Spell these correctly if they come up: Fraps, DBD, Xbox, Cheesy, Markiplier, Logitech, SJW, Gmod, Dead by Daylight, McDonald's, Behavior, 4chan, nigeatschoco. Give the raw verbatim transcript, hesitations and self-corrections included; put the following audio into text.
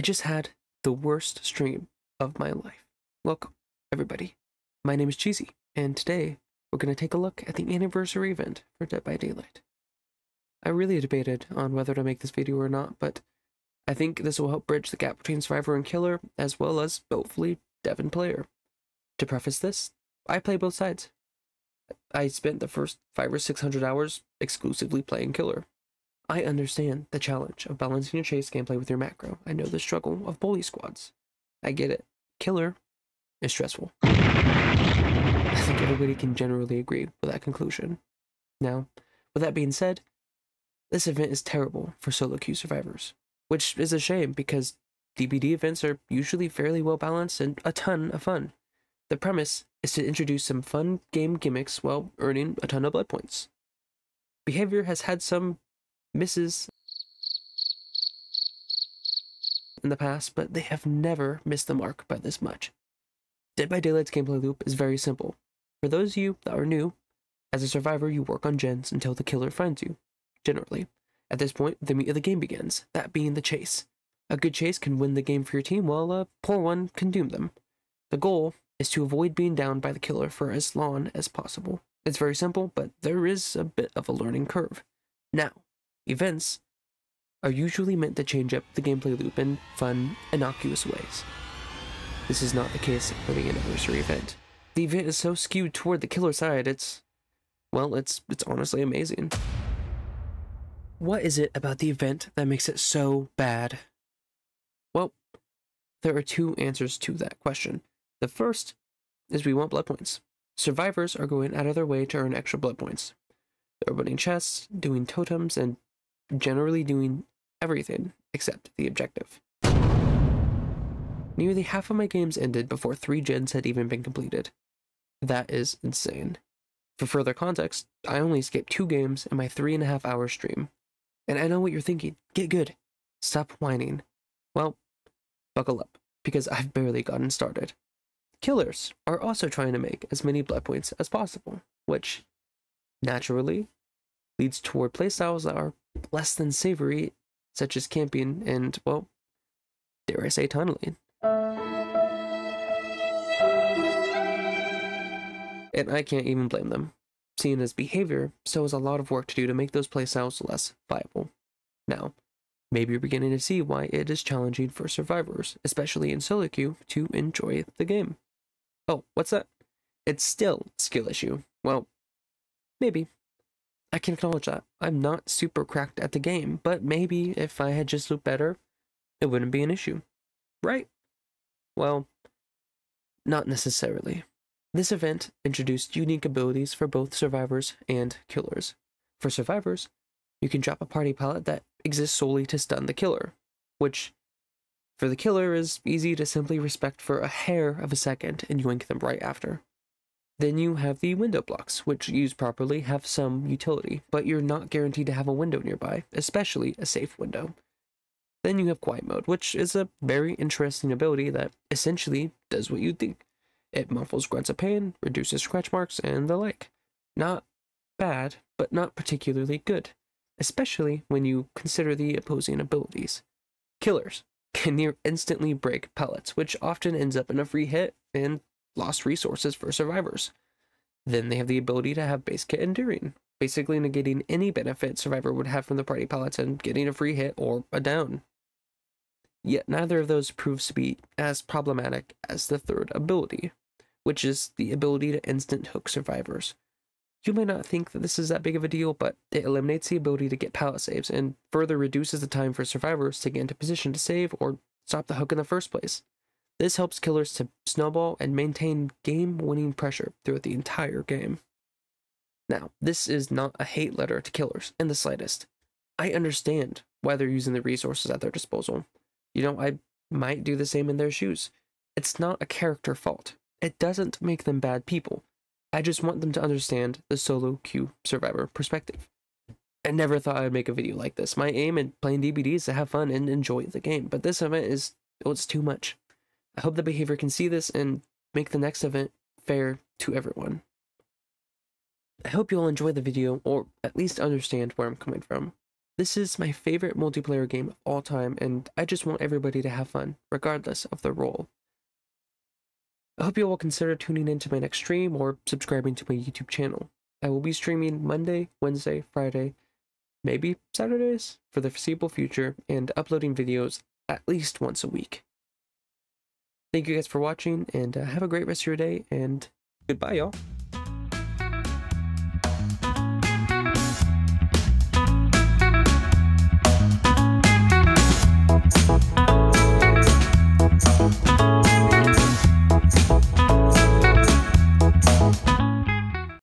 I just had the worst stream of my life. Welcome, everybody. My name is Cheesy, and today we're going to take a look at the anniversary event for Dead by Daylight. I really debated on whether to make this video or not, but I think this will help bridge the gap between survivor and killer, as well as, hopefully, dev and player. To preface this, I play both sides. I spent the first five or six hundred hours exclusively playing killer. I understand the challenge of balancing your chase gameplay with your macro. I know the struggle of bully squads. I get it. Killer is stressful. I think everybody can generally agree with that conclusion. Now, with that being said, this event is terrible for solo queue survivors, which is a shame because D B D events are usually fairly well balanced and a ton of fun. The premise is to introduce some fun game gimmicks while earning a ton of blood points. Behavior has had some misses in the past, but they have never missed the mark by this much. Dead by Daylight's gameplay loop is very simple. For those of you that are new, as a survivor you work on gens until the killer finds you, generally. At this point, the meat of the game begins, that being the chase. A good chase can win the game for your team, while a poor one can doom them. The goal is to avoid being downed by the killer for as long as possible. It's very simple, but there is a bit of a learning curve. Now, events are usually meant to change up the gameplay loop in fun, innocuous ways. This is not the case for the anniversary event. The event is so skewed toward the killer side, it's... well, it's it's honestly amazing. What is it about the event that makes it so bad? Well, there are two answers to that question. The first is we want blood points. Survivors are going out of their way to earn extra blood points. They're opening chests, doing totems, and generally doing everything except the objective. Nearly half of my games ended before three gens had even been completed. That is insane. For further context, I only escaped two games in my three and a half hour stream. And I know what you're thinking, get good, stop whining. Well, buckle up, because I've barely gotten started. Killers are also trying to make as many blood points as possible, which, naturally, leads toward playstyles that are less than savory, such as camping and, well, dare I say tunneling. And I can't even blame them. Seeing as behavior, so is a lot of work to do to make those playstyles less viable. Now, maybe you're beginning to see why it is challenging for survivors, especially in solo queue, to enjoy the game. Oh, what's that? It's still a skill issue. Well, maybe. I can acknowledge that. I'm not super cracked at the game, but maybe if I had just looped better, it wouldn't be an issue. Right? Well, not necessarily. This event introduced unique abilities for both survivors and killers. For survivors, you can drop a party palette that exists solely to stun the killer, which for the killer is easy to simply respect for a hair of a second and yoink them right after. Then you have the window blocks, which used properly have some utility, but you're not guaranteed to have a window nearby, especially a safe window. Then you have quiet mode, which is a very interesting ability that essentially does what you'd think. It muffles grunts of pain, reduces scratch marks, and the like. Not bad, but not particularly good, especially when you consider the opposing abilities. Killers can near instantly break pellets, which often ends up in a free hit and lost resources for survivors. Then they have the ability to have base kit enduring, basically negating any benefit survivor would have from the party pellets and getting a free hit or a down. Yet neither of those proves to be as problematic as the third ability, which is the ability to instant hook survivors. You may not think that this is that big of a deal, but it eliminates the ability to get pallet saves and further reduces the time for survivors to get into position to save or stop the hook in the first place. This helps killers to snowball and maintain game-winning pressure throughout the entire game. Now, this is not a hate letter to killers in the slightest. I understand why they're using the resources at their disposal. You know, I might do the same in their shoes. It's not a character fault. It doesn't make them bad people. I just want them to understand the solo queue survivor perspective. I never thought I'd make a video like this. My aim in playing D B D is to have fun and enjoy the game, but this event is, oh, it's too much. I hope the behavior can see this and make the next event fair to everyone. I hope you'll enjoy the video, or at least understand where I'm coming from. This is my favorite multiplayer game of all time, and I just want everybody to have fun, regardless of their role. I hope you all will consider tuning into my next stream or subscribing to my YouTube channel. I will be streaming Monday, Wednesday, Friday, maybe Saturdays for the foreseeable future, and uploading videos at least once a week. Thank you guys for watching, and uh, have a great rest of your day, and goodbye, y'all.